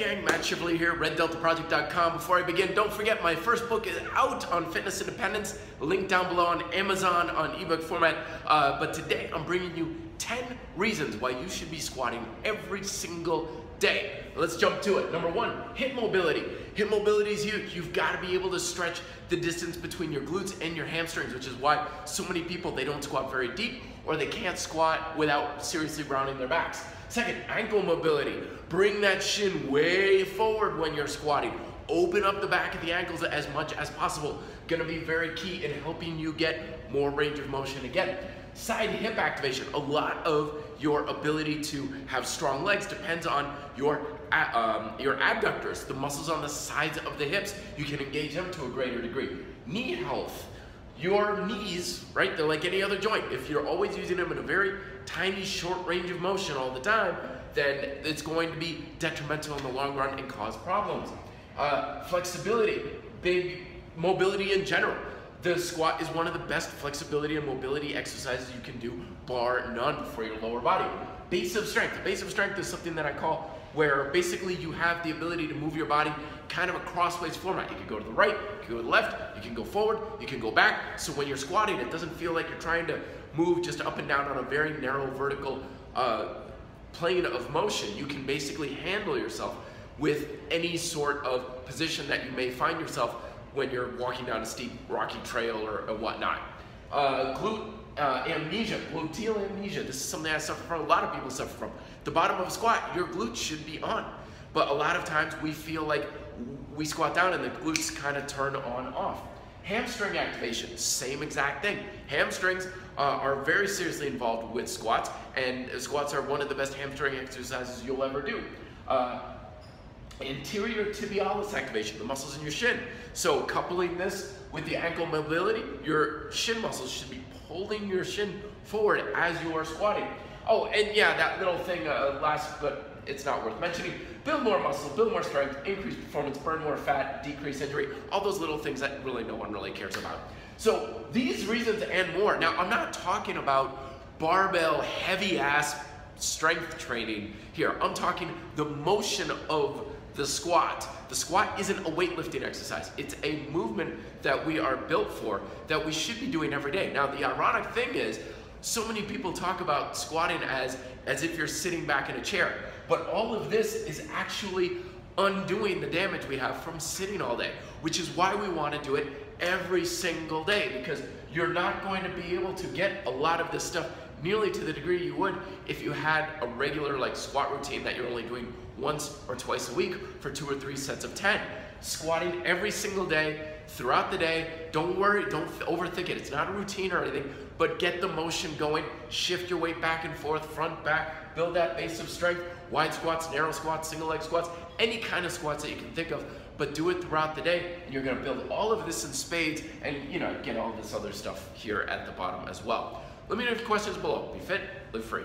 gang, Matt Chivley here, reddeltaproject.com. Before I begin, don't forget my first book is out on Fitness Independence, link down below on Amazon on ebook format. But today I'm bringing you 10 reasons why you should be squatting every single day. Let's jump to it. Number one, hip mobility. Hip mobility is huge. You've got to be able to stretch the distance between your glutes and your hamstrings, which is why so many people, they don't squat very deep or they can't squat without seriously rounding their backs. Second, ankle mobility. Bring that shin way forward when you're squatting. Open up the back of the ankles as much as possible. Gonna be very key in helping you get more range of motion again. Side hip activation. A lot of your ability to have strong legs depends on your abductors, the muscles on the sides of the hips. You can engage them to a greater degree. Knee health. Your knees, right, they're like any other joint. If you're always using them in a very tiny, short range of motion all the time, then it's going to be detrimental in the long run and cause problems. Flexibility, big mobility in general. The squat is one of the best flexibility and mobility exercises you can do, bar none, for your lower body. Base of strength. The base of strength is something that I call where basically you have the ability to move your body kind of a crossways format. You can go to the right, you can go to the left, you can go forward, you can go back. So when you're squatting, it doesn't feel like you're trying to move just up and down on a very narrow vertical plane of motion. You can basically handle yourself with any sort of position that you may find yourself when you're walking down a steep, rocky trail or whatnot. Amnesia, gluteal amnesia. This is something I suffer from, a lot of people suffer from. The bottom of a squat, your glutes should be on. But a lot of times we feel like we squat down and the glutes kind of turn on off. Hamstring activation, same exact thing. Hamstrings are very seriously involved with squats, and squats are one of the best hamstring exercises you'll ever do. Anterior tibialis activation, the muscles in your shin. So coupling this with the ankle mobility, your shin muscles should be holding your shin forward as you are squatting. Oh, and yeah, that little thing last, but it's not worth mentioning. Build more muscle, build more strength, increase performance, burn more fat, decrease injury, all those little things that really no one really cares about. So these reasons and more. Now, I'm not talking about barbell heavy ass strength training here. I'm talking the motion of the squat. The squat isn't a weightlifting exercise. It's a movement that we are built for, that we should be doing every day. Now, the ironic thing is, so many people talk about squatting as if you're sitting back in a chair, but all of this is actually undoing the damage we have from sitting all day, which is why we want to do it every single day, because you're not going to be able to get a lot of this stuff nearly to the degree you would if you had a regular like squat routine that you're only doing once or twice a week for 2 or 3 sets of 10. Squatting every single day, throughout the day. Don't worry, don't overthink it. It's not a routine or anything, but get the motion going. Shift your weight back and forth, front, back. Build that base of strength. Wide squats, narrow squats, single leg squats, any kind of squats that you can think of, but do it throughout the day, and you're gonna build all of this in spades and, you know, get all this other stuff here at the bottom as well. Let me know your questions below. Be fit, live free.